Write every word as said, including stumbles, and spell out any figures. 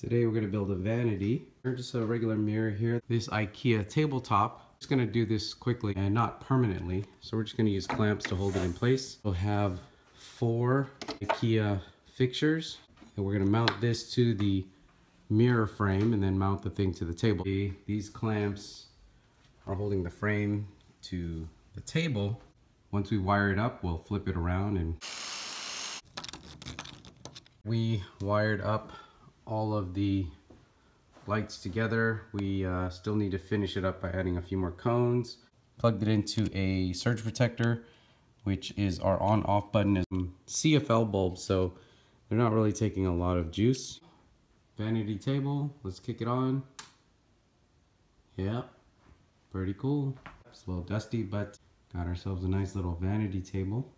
Today we're going to build a vanity. Just a regular mirror here. This IKEA tabletop. Just going to do this quickly and not permanently. So we're just going to use clamps to hold it in place. We'll have four IKEA fixtures. And we're going to mount this to the mirror frame and then mount the thing to the table. These clamps are holding the frame to the table. Once we wire it up, we'll flip it around and... We wired up all of the lights together. We uh, still need to finish it up by adding a few more cones. Plugged it into a surge protector, which is our on-off button. Is C F L bulbs, so they're not really taking a lot of juice. Vanity table, let's kick it on. Yeah, pretty cool. It's a little dusty, but got ourselves a nice little vanity table.